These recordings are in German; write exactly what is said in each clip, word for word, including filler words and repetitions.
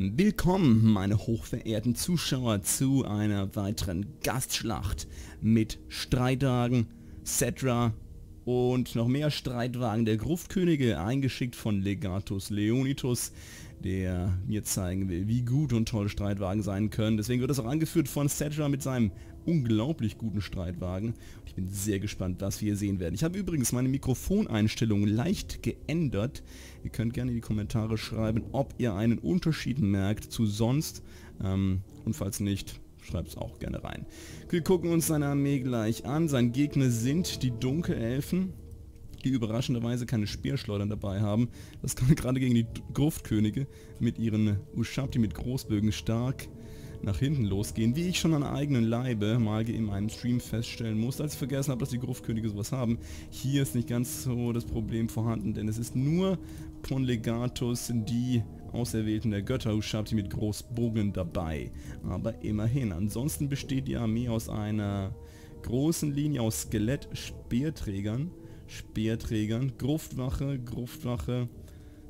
Willkommen, meine hochverehrten Zuschauer, zu einer weiteren Gastschlacht mit Streitwagen, Settra und noch mehr Streitwagen der Gruftkönige, eingeschickt von Legatus Leonitus, der mir zeigen will, wie gut und toll Streitwagen sein können. Deswegen wird das auch angeführt von Settra mit seinem unglaublich guten Streitwagen. Und ich bin sehr gespannt, was wir hier sehen werden. Ich habe übrigens meine Mikrofoneinstellungen leicht geändert. Ihr könnt gerne in die Kommentare schreiben, ob ihr einen Unterschied merkt zu sonst. Ähm, und falls nicht, schreibt es auch gerne rein. Wir gucken uns seine Armee gleich an. Sein Gegner sind die Dunkelelfen, die überraschenderweise keine Speerschleudern dabei haben. Das kann gerade gegen die Gruftkönige mit ihren Ushabti mit Großbögen stark nach hinten losgehen, wie ich schon an eigenen Leibe mal in meinem Stream feststellen muss, als ich vergessen habe, dass die Gruftkönige sowas haben. Hier ist nicht ganz so das Problem vorhanden, denn es ist nur von Legatus die Auserwählten der Götter, Ushabti mit Großbogen dabei. Aber immerhin, ansonsten besteht die Armee aus einer großen Linie aus Skelett-Speerträgern, Speerträgern, Gruftwache, Gruftwache,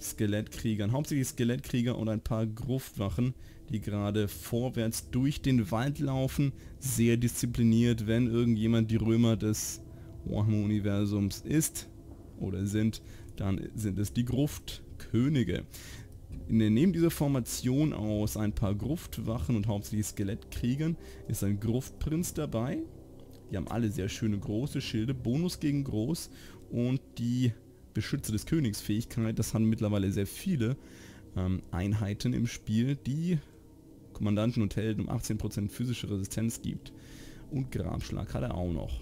Skelettkriegern, hauptsächlich Skelettkrieger und ein paar Gruftwachen, die gerade vorwärts durch den Wald laufen, sehr diszipliniert. Wenn irgendjemand die Römer des Warhammer-Universums ist oder sind, dann sind es die Gruftkönige. Neben dieser Formation aus ein paar Gruftwachen und hauptsächlich Skelettkriegern ist ein Gruftprinz dabei. Die haben alle sehr schöne große Schilde, Bonus gegen Groß und die Beschützer des Königs Fähigkeit. Das haben mittlerweile sehr viele ähm, Einheiten im Spiel, die Kommandanten und Helden um achtzehn Prozent physische Resistenz gibt. Und Grabschlag hat er auch noch.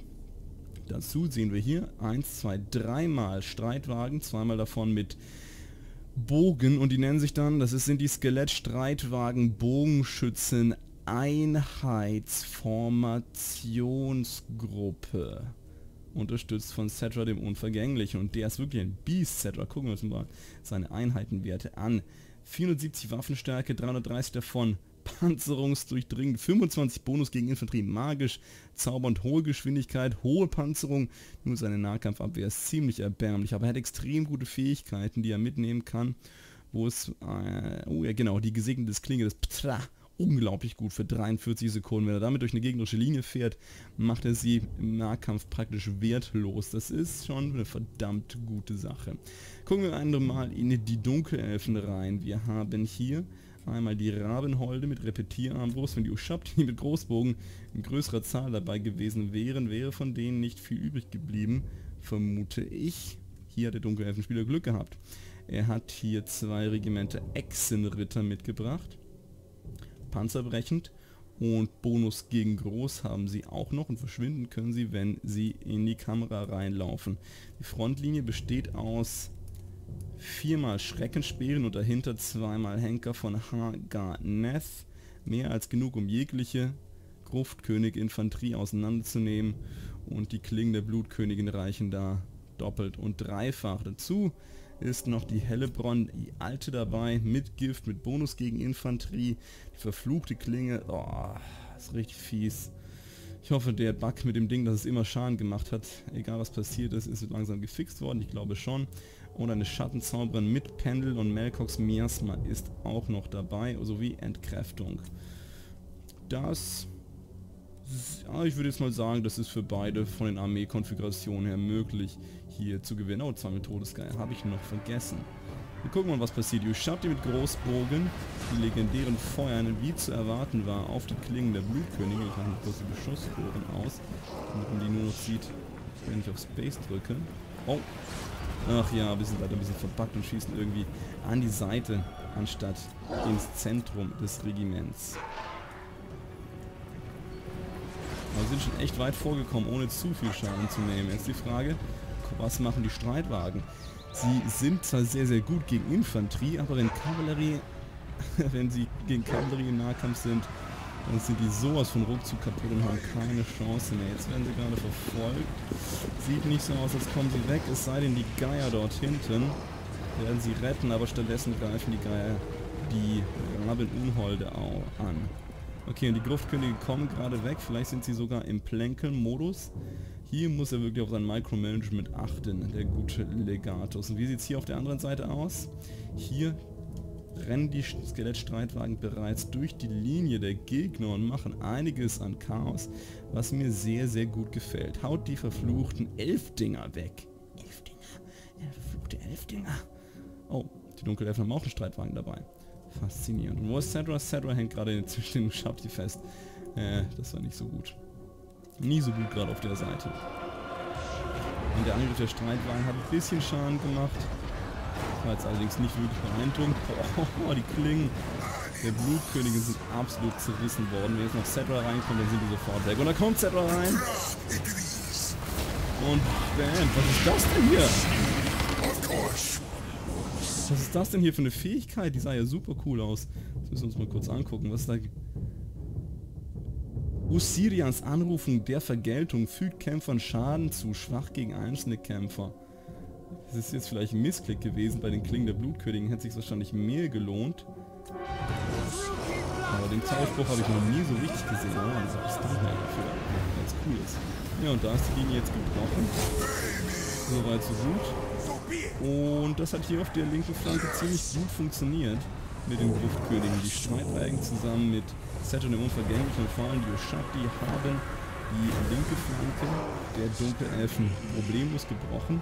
Dazu sehen wir hier eins, zwei, drei Mal Streitwagen, zweimal davon mit Bogen und die nennen sich dann, das sind die Skelettstreitwagen Bogenschützen Einheitsformationsgruppe, unterstützt von Settra dem Unvergänglichen, und der ist wirklich ein Biest, Settra. Gucken wir uns mal seine Einheitenwerte an. vierhundertsiebzig Waffenstärke, dreihundertdreißig davon panzerungsdurchdringend, fünfundzwanzig Bonus gegen Infanterie, magisch, Zauber und hohe Geschwindigkeit, hohe Panzerung. Nur seine Nahkampfabwehr ist ziemlich erbärmlich, aber er hat extrem gute Fähigkeiten, die er mitnehmen kann, wo es, äh, oh ja genau, die gesegnete Klinge des Ptra, unglaublich gut für dreiundvierzig Sekunden. Wenn er damit durch eine gegnerische Linie fährt, macht er sie im Nahkampf praktisch wertlos. Das ist schon eine verdammt gute Sache. Gucken wir einmal in die Dunkelelfen rein. Wir haben hier einmal die Rabenholde mit Repetierarmbrust. Wenn die Ushabti mit Großbogen in größerer Zahl dabei gewesen wären, wäre von denen nicht viel übrig geblieben, vermute ich. Hier hat der Dunkelelfenspieler Glück gehabt. Er hat hier zwei Regimenter Echsenritter mitgebracht, panzerbrechend, und Bonus gegen Groß haben sie auch noch, und verschwinden können sie, wenn sie in die Kamera reinlaufen. Die Frontlinie besteht aus viermal Schreckensperren und dahinter zweimal Henker von Har Ganeth. Mehr als genug, um jegliche Gruftkönig-Infanterie auseinanderzunehmen, und die Klingen der Blutkönigin reichen da doppelt und dreifach. Dazu ist noch die Hellebronn, die alte dabei, mit Gift, mit Bonus gegen Infanterie, die verfluchte Klinge, oh, ist richtig fies. Ich hoffe, der Bug mit dem Ding, dass es immer Schaden gemacht hat, egal was passiert ist, ist langsam gefixt worden, ich glaube schon. Und eine Schattenzauberin mit Pendel und Melkox Miasma ist auch noch dabei, sowie Entkräftung. Das, ja, ich würde jetzt mal sagen, das ist für beide von den Armee-Konfigurationen her möglich, hier zu gewinnen. Oh, zwar mit Todesgeier, habe ich noch vergessen. Wir gucken mal, was passiert. Ushabti mit Großbogen, die legendären Feuern, wie zu erwarten war, auf die Klingen der Blutkönigin. Ich mache kurz die Beschussspuren aus, damit man die nur noch sieht, wenn ich auf Space drücke. Oh, ach ja, wir sind leider ein bisschen verpackt und schießen irgendwie an die Seite, anstatt ins Zentrum des Regiments. Aber wir sind schon echt weit vorgekommen, ohne zu viel Schaden zu nehmen. Jetzt die Frage, was machen die Streitwagen? Sie sind zwar sehr, sehr gut gegen Infanterie, aber wenn Kavallerie, wenn sie gegen Kavallerie im Nahkampf sind, dann sind die sowas von ruckzuck kaputt und haben keine Chance mehr. Jetzt werden sie gerade verfolgt. Sieht nicht so aus, als kommen sie weg, es sei denn, die Geier dort hinten werden sie retten, aber stattdessen greifen die Geier die Rabenunholde an. Okay, und die Gruftkönige kommen gerade weg, vielleicht sind sie sogar im Plänkeln-Modus. Hier muss er wirklich auf sein Micromanagement achten, der gute Legatus. Und wie sieht es hier auf der anderen Seite aus? Hier rennen die Skelettstreitwagen bereits durch die Linie der Gegner und machen einiges an Chaos, was mir sehr, sehr gut gefällt. Haut die verfluchten Elfdinger weg. Elfdinger? Der verfluchte Elfdinger. Oh, die Dunkelelfen haben auch einen Streitwagen dabei. Faszinierend. Und wo ist Settra? Settra hängt gerade zwischen dem Ushabti fest. Äh, das war nicht so gut. Nie so gut gerade auf der Seite. Und der Angriff der Streitwagen hat ein bisschen Schaden gemacht. Das war jetzt allerdings nicht wirklich beeindruckend. Oh, die Klingen der Blutkönigin sind absolut zerrissen worden. Wenn jetzt noch Settra reinkommt, dann sind die sofort weg. Und da kommt Settra rein. Und bam, was ist das denn hier? Was ist das denn hier für eine Fähigkeit? Die sah ja super cool aus. Das müssen wir uns mal kurz angucken. Was ist da? Usirians Anrufen der Vergeltung fügt Kämpfern Schaden zu, schwach gegen einzelne Kämpfer. Das ist jetzt vielleicht ein Missklick gewesen, bei den Klingen der Blutkönigin hätte es sich wahrscheinlich mehr gelohnt. Aber den Zauberspruch habe ich noch nie so richtig gesehen. Oh, das ist doch mal dafür, ganz cool ist. Ja, und da ist die Linie jetzt gebrochen. Soweit so gut. Und das hat hier auf der linken Flanke ziemlich gut funktioniert. Mit den Gruftkönigen, die Streitwagen zusammen mit Settra dem Unvergänglichen und vor allem die Ushabti haben die linke Flanke der Dunkelelfen problemlos gebrochen.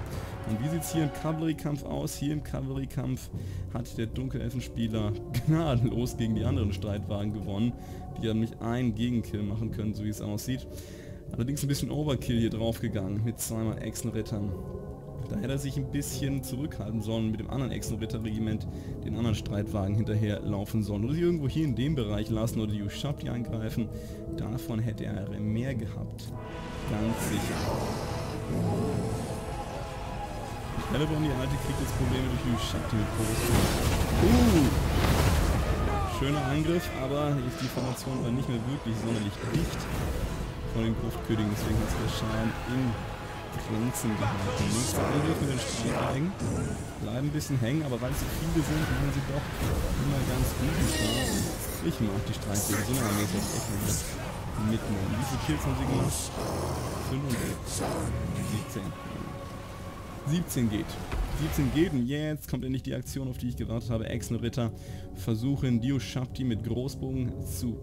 Und wie sieht es hier im Kavaleriekampf aus? Hier im Kavaleriekampf hat der Dunkelelfenspieler gnadenlos gegen die anderen Streitwagen gewonnen. Die haben nicht einen Gegenkill machen können, so wie es aussieht. Allerdings ein bisschen Overkill hier draufgegangen mit zweimal Echsenrittern. Da hätte er sich ein bisschen zurückhalten sollen, mit dem anderen Echsenritterregiment den anderen Streitwagen hinterher laufen sollen. Oder sie irgendwo hier in dem Bereich lassen oder die Ushabti angreifen. Davon hätte er mehr gehabt. Ganz sicher. Hellebronn, die alte, kriegt jetzt Probleme durch die Ushabti mit Posten. Uh! Schöner Angriff, aber die Formation war nicht mehr wirklich sonderlich dicht von den Gruftkönigen. Deswegen hat es der Schaden in Grenzen gehalten. Nächster Angriff mit den Streitwagen. Bleiben ein bisschen hängen, aber weil es so viele sind, machen sie doch immer ganz guten Schaden. Ich mag die Streitwagen, so eine Armee soll ich echt mal mitnehmen. Wie viele Kills haben sie gemacht? fünf und siebzehn. siebzehn geht. siebzehn geht und jetzt kommt endlich die Aktion, auf die ich gewartet habe. Echsenritter versuchen die Ushabti mit Großbogen zu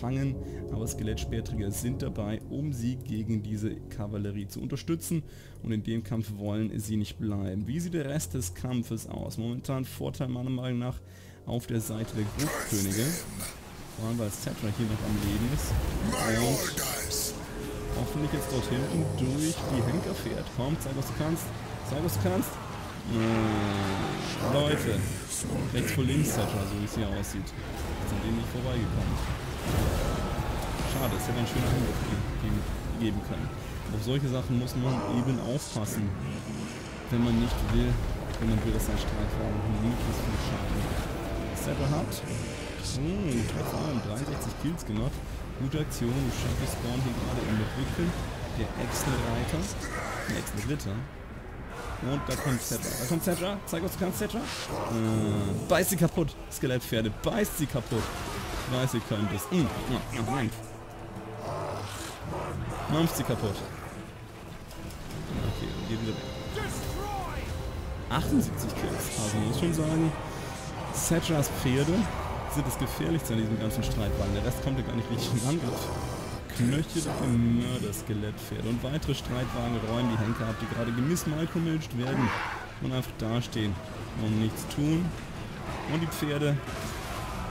fangen, aber Skelettsperrträger sind dabei, um sie gegen diese Kavallerie zu unterstützen, und in dem Kampf wollen sie nicht bleiben. Wie sieht der Rest des Kampfes aus? Momentan Vorteil meiner Meinung nach auf der Seite der Gruftkönige, vor allem weil Settra hier noch am Leben ist und hoffentlich jetzt dort hinten durch die Henker fährt. Komm, zeig was du kannst, zeig was du kannst. Mmh. Leute, rechts vor links Settra, so wie es hier aussieht, ist an dem nicht vorbeigekommen. Schade, es hätte einen schönen Angriff ge geben können. Auf solche Sachen muss man eben aufpassen, wenn man nicht will, wenn man will, dass ein Streitwagen möglichst viel Schaden macht. Settra hat, hm, vor allem dreiundsechzig Kills gemacht. Gute Aktion, Ushabti Spawn hier gerade im Rücken. Der Echsenreiter, der Echsenritter. Und da kommt Settra, da kommt Settra, zeig was du kannst, Settra. Äh, beiß sie kaputt, Skelettpferde, beiß sie kaputt. Weiß ich kein bisschen. Mampft sie kaputt. Okay, und gehen wir weg. achtundsiebzig Kills. Also muss schon sagen, Settras Pferde sind das Gefährlichste an diesem ganzen Streitwagen. Der Rest kommt ja gar nicht richtig in Angriff. Knöchel auf dem Mörder-Skelettpferde. Und weitere Streitwagen räumen die Henker ab, die gerade gemissmicromilched werden und einfach dastehen und nichts tun. Und die Pferde.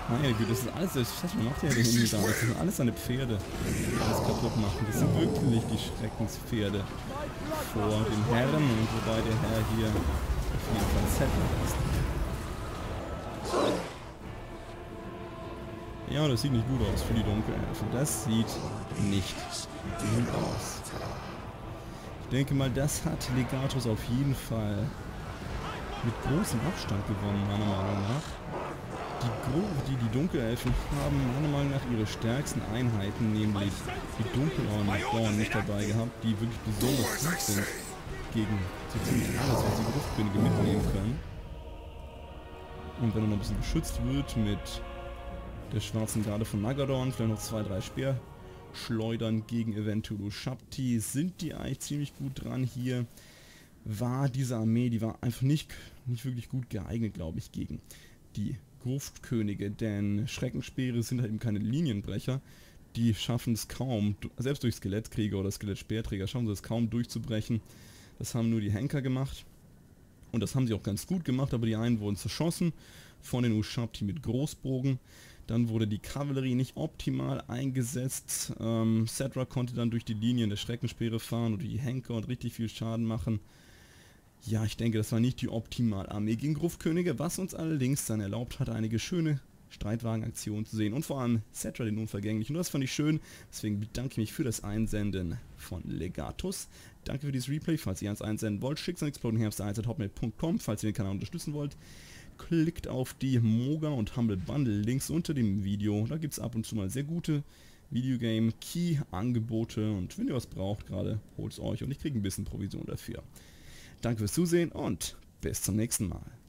Meine Güte, das ist alles, das macht ja der Himmel da, das sind alles seine Pferde, die alles kaputt machen. Das sind wirklich die Schreckenspferde vor dem Herrn, und wobei der Herr hier auf jeden Fall Settra ist. Ja, das sieht nicht gut aus für die Dunkelelfen. Das sieht nicht gut aus. Ich denke mal, das hat Legatus auf jeden Fall mit großem Abstand gewonnen, meiner Meinung nach. Die, die Dunkelelfen haben meiner Meinung nach ihre stärksten Einheiten, nämlich die Dunkelhorn, nicht dabei gehabt, die wirklich besonders gut sind gegen so ziemlich alles, was die Gruftkönige mitnehmen können. Und wenn er noch ein bisschen geschützt wird mit der schwarzen Garde von Nagadorn, vielleicht noch zwei, drei Speerschleudern gegen eventuell Ushabti, sind die eigentlich ziemlich gut dran. Hier war diese Armee, die war einfach nicht, nicht wirklich gut geeignet, glaube ich, gegen die Gruftkönige, denn Schreckensperre sind halt eben keine Linienbrecher. Die schaffen es kaum, selbst durch Skelettkrieger oder Skelettspeerträger schaffen sie es kaum durchzubrechen. Das haben nur die Henker gemacht. Und das haben sie auch ganz gut gemacht, aber die einen wurden zerschossen von den Ushabti mit Großbogen. Dann wurde die Kavallerie nicht optimal eingesetzt. Ähm, Settra konnte dann durch die Linien der Schreckensperre fahren und die Henker und richtig viel Schaden machen. Ja, ich denke, das war nicht die optimale Armee gegen Gruftkönige, was uns allerdings dann erlaubt hat, einige schöne Streitwagenaktionen zu sehen und vor allem Settra den Unvergänglichen. Und das fand ich schön, deswegen bedanke ich mich für das Einsenden von Legatus. Danke für dieses Replay, falls ihr eins einsenden wollt, schickt es an exploding herbst eins at hotmail punkt com, falls ihr den Kanal unterstützen wollt. Klickt auf die Moga und Humble Bundle Links unter dem Video, da gibt es ab und zu mal sehr gute Videogame-Key-Angebote und wenn ihr was braucht gerade, holt es euch und ich kriege ein bisschen Provision dafür. Danke fürs Zusehen und bis zum nächsten Mal.